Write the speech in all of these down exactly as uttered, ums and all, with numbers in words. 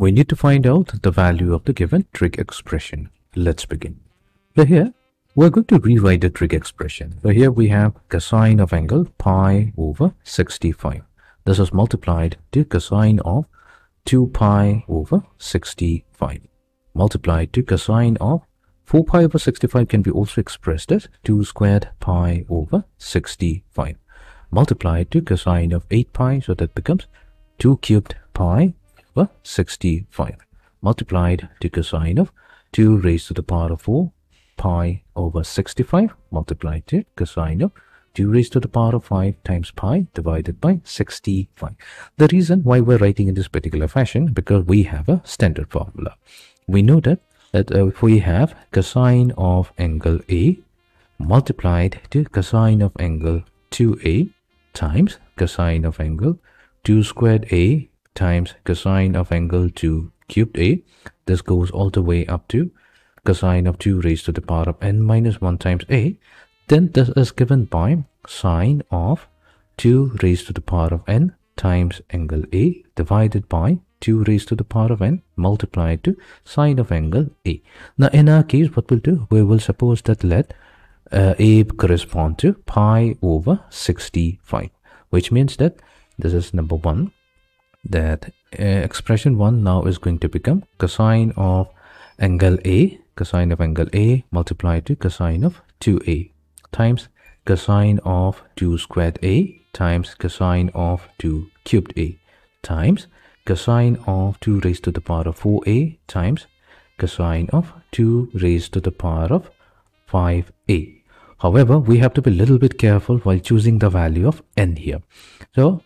We need to find out the value of the given trig expression. Let's begin. So here, we're going to rewrite the trig expression. So here we have cosine of angle pi over sixty-five. This is multiplied to cosine of two pi over sixty-five. Multiplied to cosine of four pi over sixty-five can be also expressed as two squared pi over sixty-five. Multiplied to cosine of eight pi, so that becomes two cubed pi over sixty-five. Multiplied to cosine of two raised to the power of four pi over sixty-five. Multiplied to cosine of two raised to the power of five times pi divided by sixty-five. The reason why we're writing in this particular fashion, because we have a standard formula. We know that, that uh, if we have cosine of angle A multiplied to cosine of angle two A times cosine of angle two squared A times cosine of angle two cubed A, this goes all the way up to cosine of two raised to the power of n minus one times A, then this is given by sine of two raised to the power of n times angle A divided by two raised to the power of n multiplied to sine of angle A. Now in our case, what we'll do, we will suppose that let uh, A correspond to pi over sixty-five, which means that this is number one, that uh, expression one now is going to become cosine of angle A, cosine of angle A multiplied to cosine of two A times cosine of two squared A times cosine of two cubed A times cosine of two raised to the power of four A times cosine of two raised to the power of five A. However, we have to be a little bit careful while choosing the value of n here. So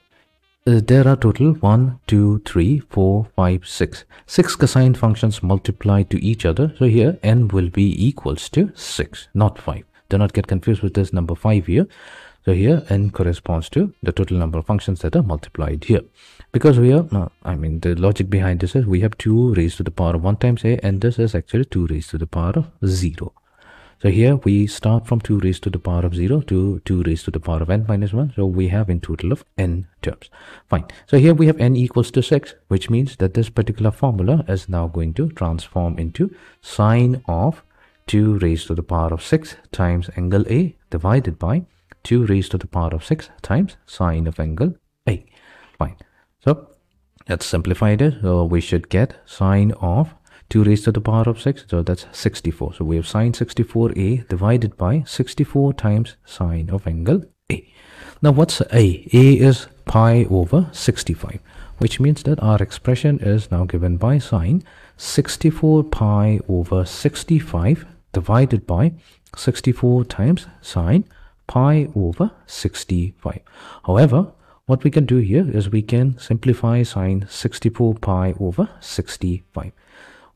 uh, there are total one, two, three, four, five, six. six cosine functions multiplied to each other. So here n will be equals to six, not five. Do not get confused with this number five here. So here n corresponds to the total number of functions that are multiplied here. Because we are, uh, I mean the logic behind this is we have two raised to the power of one times a, and this is actually two raised to the power of zero. So here we start from two raised to the power of zero to two raised to the power of n minus one. So we have in total of n terms. Fine. So here we have n equals to six, which means that this particular formula is now going to transform into sine of two raised to the power of six times angle A divided by two raised to the power of six times sine of angle A. Fine. So let's simplify this. So we should get sine of two raised to the power of six. So that's sixty-four. So we have sine sixty-four A divided by sixty-four times sine of angle A. Now what's A? A is pi over sixty-five, which means that our expression is now given by sine sixty-four pi over sixty-five divided by sixty-four times sine pi over sixty-five. However, what we can do here is we can simplify sine sixty-four pi over sixty-five.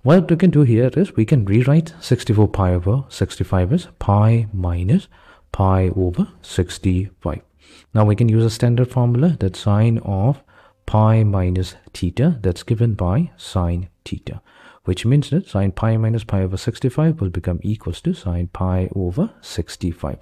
What we can do here is we can rewrite sixty-four pi over sixty-five as pi minus pi over sixty-five. Now we can use a standard formula, that sine of pi minus theta, that's given by sine theta, which means that sine pi minus pi over sixty-five will become equals to sine pi over sixty-five.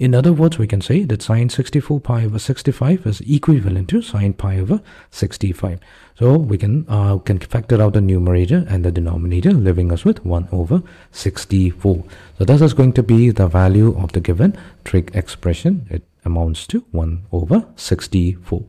In other words, we can say that sine sixty-four pi over sixty-five is equivalent to sine pi over sixty-five. So we can, uh, can factor out the numerator and the denominator, leaving us with one over sixty-four. So this is going to be the value of the given trig expression. It amounts to one over sixty-four.